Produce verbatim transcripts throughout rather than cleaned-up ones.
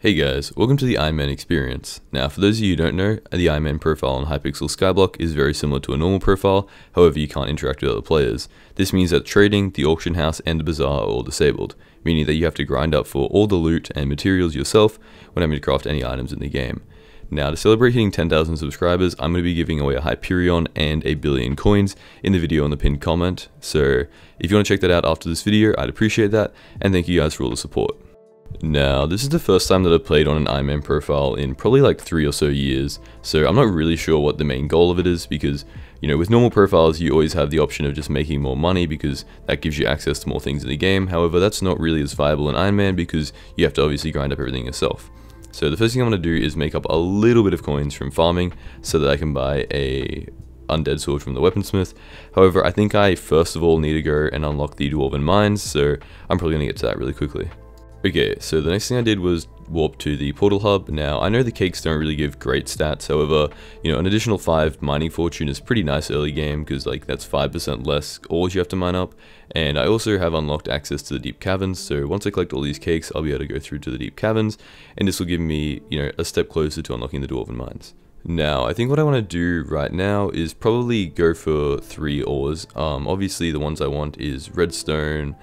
Hey guys, welcome to the Ironman experience. Now for those of you who don't know, the Ironman profile on Hypixel Skyblock is very similar to a normal profile, however you can't interact with other players. This means that trading, the auction house and the bazaar are all disabled, meaning that you have to grind up for all the loot and materials yourself when having to craft any items in the game. Now to celebrate hitting ten thousand subscribers, I'm going to be giving away a Hyperion and a billion coins in the video on the pinned comment, so if you want to check that out after this video, I'd appreciate that, and thank you guys for all the support. Now, this is the first time that I've played on an Ironman profile in probably like three or so years, so I'm not really sure what the main goal of it is because, you know, with normal profiles you always have the option of just making more money because that gives you access to more things in the game. However, that's not really as viable in Ironman because you have to obviously grind up everything yourself. So the first thing I'm going to do is make up a little bit of coins from farming so that I can buy a undead sword from the Weaponsmith. However, I think I first of all need to go and unlock the Dwarven Mines, so I'm probably going to get to that really quickly. Okay, so the next thing I did was warp to the portal hub. Now, I know the cakes don't really give great stats, however, you know, an additional five mining fortune is pretty nice early game because, like, that's five percent less ores you have to mine up. And I also have unlocked access to the deep caverns, so once I collect all these cakes, I'll be able to go through to the deep caverns, and this will give me, you know, a step closer to unlocking the Dwarven Mines. Now, I think what I want to do right now is probably go for three ores. Um, obviously, the ones I want is redstone,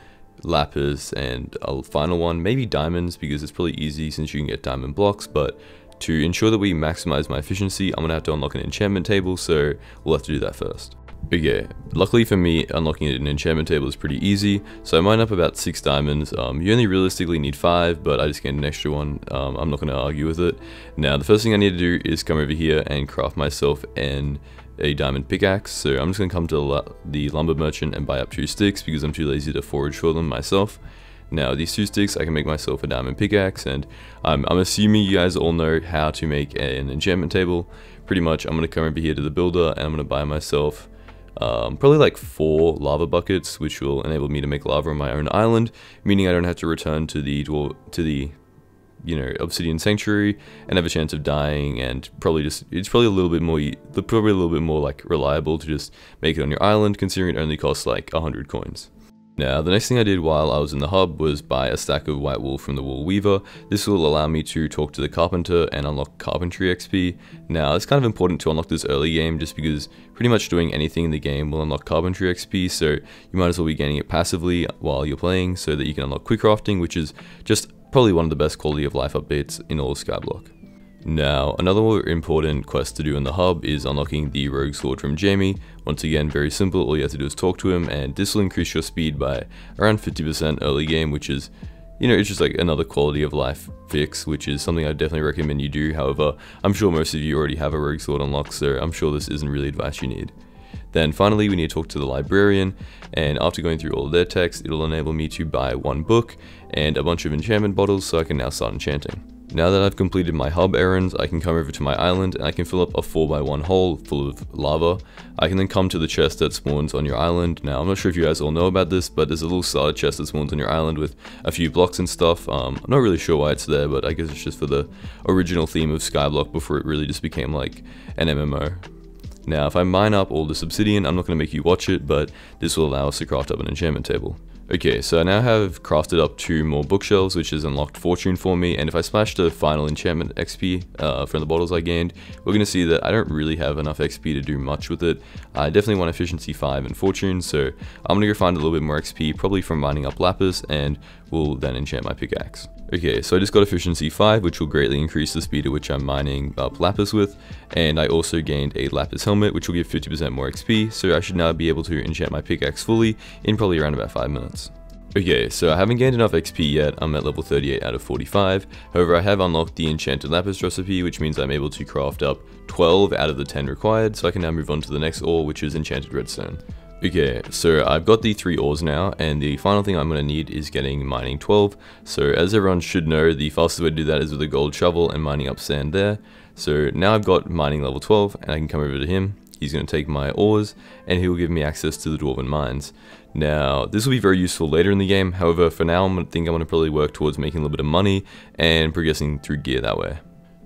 lapis, and a final one, maybe diamonds, because it's probably easy since you can get diamond blocks. But to ensure that we maximize my efficiency, I'm gonna have to unlock an enchantment table, so we'll have to do that first. Okay, luckily for me, unlocking an enchantment table is pretty easy, so I mine up about six diamonds. Um, you only realistically need five, but I just gained an extra one. um, I'm not gonna argue with it. Now the first thing I need to do is come over here and craft myself an a diamond pickaxe, so I'm just going to come to the lumber merchant and buy up two sticks because I'm too lazy to forage for them myself. Now these two sticks, I can make myself a diamond pickaxe, and um, I'm assuming you guys all know how to make an enchantment table. Pretty much, I'm going to come over here to the builder and I'm going to buy myself um, probably like four lava buckets, which will enable me to make lava on my own island, meaning I don't have to return to the dwarf, to the you know, obsidian sanctuary and have a chance of dying, and probably just, it's probably a little bit more, probably a little bit more like reliable to just make it on your island, considering it only costs like one hundred coins. Now the next thing I did while I was in the hub was buy a stack of white wool from the wool weaver. This will allow me to talk to the carpenter and unlock carpentry X P. Now it's kind of important to unlock this early game just because pretty much doing anything in the game will unlock carpentry X P, so you might as well be gaining it passively while you're playing so that you can unlock quick crafting, which is just probably one of the best quality of life updates in all of Skyblock. Now, another more important quest to do in the hub is unlocking the rogue sword from Jamie. Once again, very simple, all you have to do is talk to him, and this will increase your speed by around fifty percent early game, which is, you know, it's just like another quality of life fix, which is something I definitely recommend you do. However, I'm sure most of you already have a rogue sword unlocked, so I'm sure this isn't really advice you need. Then finally, we need to talk to the librarian, and after going through all of their text, it'll enable me to buy one book and a bunch of enchantment bottles, so I can now start enchanting. Now that I've completed my hub errands, I can come over to my island and I can fill up a four by one hole full of lava. I can then come to the chest that spawns on your island. Now I'm not sure if you guys all know about this, but there's a little starter chest that spawns on your island with a few blocks and stuff. Um, I'm not really sure why it's there, but I guess it's just for the original theme of Skyblock before it really just became like an M M O. Now if I mine up all this obsidian, I'm not going to make you watch it, but this will allow us to craft up an enchantment table. Okay, so I now have crafted up two more bookshelves, which has unlocked fortune for me, and if I splash the final enchantment X P uh, from the bottles I gained, we're going to see that I don't really have enough X P to do much with it. I definitely want efficiency five and fortune, so I'm going to go find a little bit more X P, probably from mining up lapis, and we'll then enchant my pickaxe. Okay, so I just got efficiency five, which will greatly increase the speed at which I'm mining up lapis with, and I also gained a lapis helmet, which will give fifty percent more X P, so I should now be able to enchant my pickaxe fully in probably around about five minutes. Okay, so I haven't gained enough X P yet, I'm at level thirty-eight out of forty-five, however I have unlocked the enchanted lapis recipe, which means I'm able to craft up twelve out of the ten required, so I can now move on to the next ore, which is enchanted redstone. Okay, so I've got the three ores now, and the final thing I'm going to need is getting mining twelve. So as everyone should know, the fastest way to do that is with a gold shovel and mining up sand there. So now I've got mining level twelve, and I can come over to him. He's going to take my ores, and he will give me access to the Dwarven Mines. Now, this will be very useful later in the game, however for now I'm going to think I'm going to probably work towards making a little bit of money and progressing through gear that way.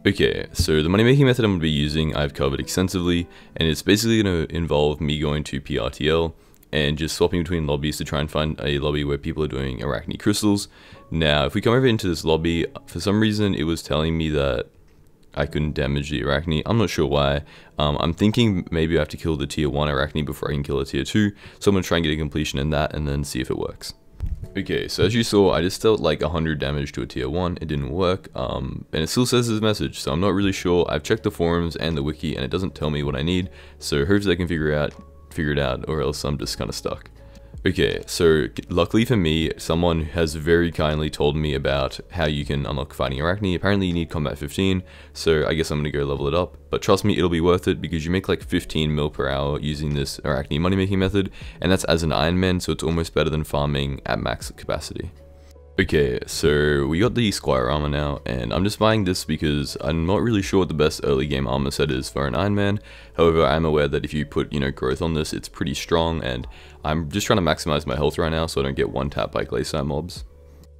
Okay, so the money making method I'm going to be using I've covered extensively, and it's basically going to involve me going to P R T L and just swapping between lobbies to try and find a lobby where people are doing Arachne Crystals. Now, if we come over into this lobby, for some reason it was telling me that I couldn't damage the Arachne. I'm not sure why. Um, I'm thinking maybe I have to kill the tier one Arachne before I can kill a tier two. So I'm going to try and get a completion in that and then see if it works. Okay, so as you saw, I just dealt like one hundred damage to a tier one. It didn't work, um, and it still says this message, so I'm not really sure. I've checked the forums and the wiki, and it doesn't tell me what I need. So hopefully I can figure out, figure it out, or else I'm just kind of stuck. Okay, so luckily for me, someone has very kindly told me about how you can unlock fighting Arachne. Apparently you need combat fifteen, so I guess I'm going to go level it up. But trust me, it'll be worth it because you make like fifteen mil per hour using this Arachne money making method, and that's as an Ironman, so it's almost better than farming at max capacity. Okay, so we got the Squire armor now, and I'm just buying this because I'm not really sure what the best early game armor set is for an Ironman. However, I'm aware that if you put, you know, growth on this, it's pretty strong, and I'm just trying to maximize my health right now so I don't get one tap by Glacite mobs.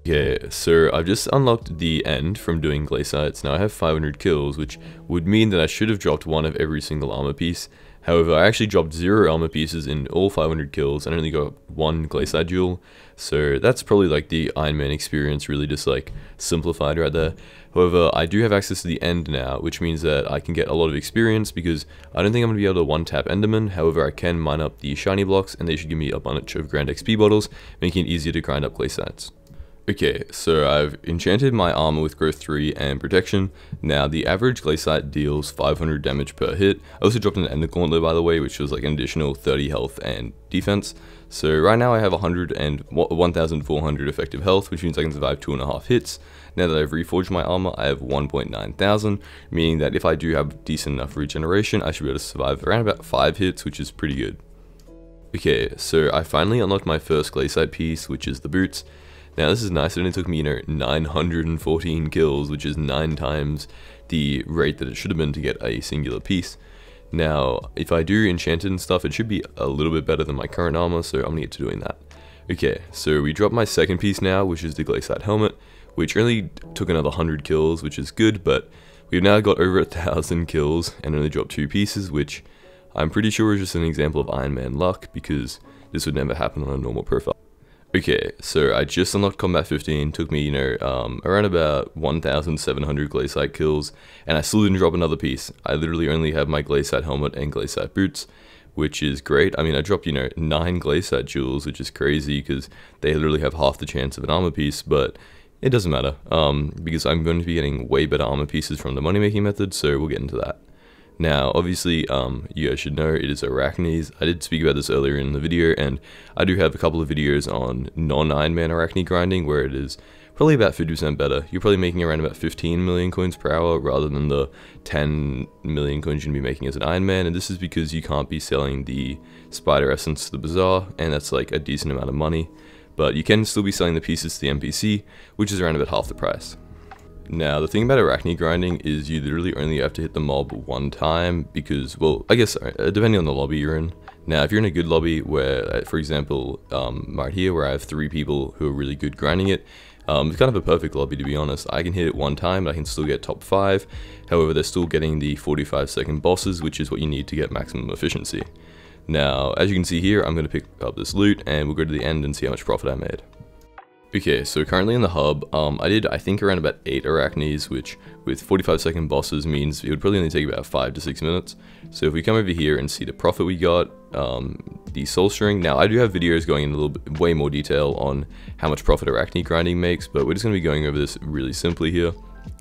Okay, so I've just unlocked the end from doing Glacites. Now I have five hundred kills, which would mean that I should have dropped one of every single armor piece. However, I actually dropped zero armor pieces in all five hundred kills and only got one Glacite jewel, so that's probably like the Iron Man experience really just like simplified right there. However, I do have access to the end now, which means that I can get a lot of experience because I don't think I'm going to be able to one-tap Enderman. However, I can mine up the shiny blocks and they should give me a bunch of Grand X P bottles, making it easier to grind up Glacites. Okay, so I've enchanted my armor with growth three and protection. Now, the average Glacite deals five hundred damage per hit. I also dropped an Ender Gauntlet, by the way, which was like an additional thirty health and defense. So right now I have one thousand four hundred effective health, which means I can survive two and a half hits. Now that I've reforged my armor, I have one point nine thousand, meaning that if I do have decent enough regeneration, I should be able to survive around about five hits, which is pretty good. Okay, so I finally unlocked my first Glacite piece, which is the boots. Now this is nice, it only took me, you know, nine hundred fourteen kills, which is nine times the rate that it should have been to get a singular piece. Now, if I do enchant it and stuff, it should be a little bit better than my current armor, so I'm gonna get to doing that. Okay, so we dropped my second piece now, which is the Glacite helmet, which only took another one hundred kills, which is good, but we've now got over a thousand kills and only dropped two pieces, which I'm pretty sure is just an example of Iron Man luck, because this would never happen on a normal profile. Okay, so I just unlocked combat fifteen, took me, you know, um, around about one thousand seven hundred Glacite kills, and I still didn't drop another piece. I literally only have my Glacite helmet and Glacite boots, which is great. I mean, I dropped, you know, nine Glacite jewels, which is crazy, because they literally have half the chance of an armor piece, but it doesn't matter, um, because I'm going to be getting way better armor pieces from the money-making method, so we'll get into that. Now, obviously, um, you guys should know it is Arachnes. I did speak about this earlier in the video, and I do have a couple of videos on non-Ironman Arachne grinding, where it is probably about fifty percent better. You're probably making around about fifteen million coins per hour, rather than the ten million coins you're going to be making as an Ironman, and this is because you can't be selling the Spider Essence to the Bazaar, and that's like a decent amount of money. But you can still be selling the pieces to the N P C, which is around about half the price. Now, the thing about Arachne grinding is you literally only have to hit the mob one time because, well, I guess, depending on the lobby you're in. Now, if you're in a good lobby where, for example, um, right here where I have three people who are really good grinding it, um, it's kind of a perfect lobby, to be honest. I can hit it one time, but I can still get top five. However, they're still getting the forty-five second bosses, which is what you need to get maximum efficiency. Now, as you can see here, I'm going to pick up this loot and we'll go to the end and see how much profit I made. Okay, so currently in the hub, um, I did, I think, around about eight Arachnes, which with forty-five second bosses means it would probably only take about five to six minutes. So if we come over here and see the profit we got, um, the soul string. Now, I do have videos going in a little bit, way more detail on how much profit Arachne grinding makes, but we're just going to be going over this really simply here.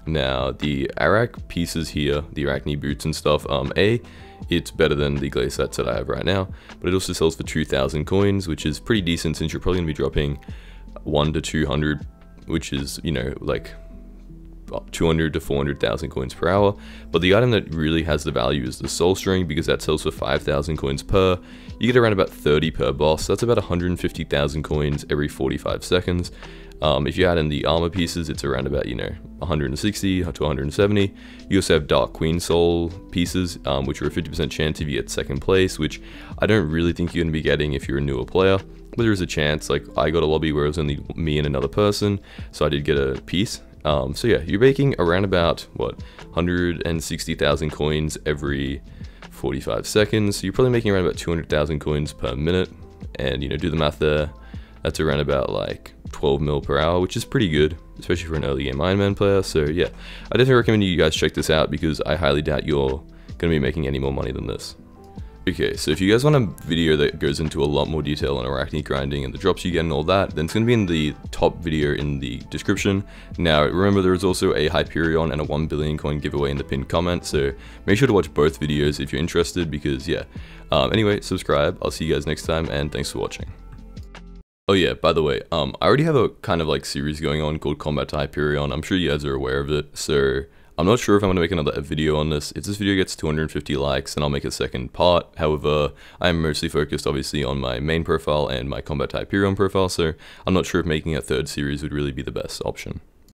Now, the Arach pieces here, the Arachne boots and stuff, um, A, it's better than the Glacites that I have right now, but it also sells for two thousand coins, which is pretty decent since you're probably going to be dropping one to two hundred, which is, you know, like two hundred to four hundred thousand coins per hour. But the item that really has the value is the soul string, because that sells for five thousand coins per. You get around about thirty per boss, so that's about one hundred fifty thousand coins every forty-five seconds. Um, if you add in the armor pieces, it's around about, you know, one hundred sixty to one hundred seventy. You also have dark queen soul pieces, um, which are a fifty percent chance if you get second place, which I don't really think you're going to be getting if you're a newer player. But there is a chance, like I got a lobby where it was only me and another person, so I did get a piece. Um, so yeah, you're making around about, what, one hundred sixty thousand coins every forty-five seconds. So you're probably making around about two hundred thousand coins per minute. And, you know, do the math there. That's around about like twelve mil per hour, which is pretty good, especially for an early game Ironman player. So yeah, I definitely recommend you guys check this out because I highly doubt you're going to be making any more money than this. Okay, so if you guys want a video that goes into a lot more detail on Arachne grinding and the drops you get and all that, then it's going to be in the top video in the description. Now, remember there is also a Hyperion and a one billion coin giveaway in the pinned comment, so make sure to watch both videos if you're interested because, yeah. Um, anyway, subscribe, I'll see you guys next time, and thanks for watching. Oh yeah, by the way, um, I already have a kind of like series going on called Combat to Hyperion. I'm sure you guys are aware of it, so I'm not sure if I'm going to make another video on this. If this video gets two hundred fifty likes, then I'll make a second part. However, I'm mostly focused obviously on my main profile and my Combat Hyperion profile, so I'm not sure if making a third series would really be the best option.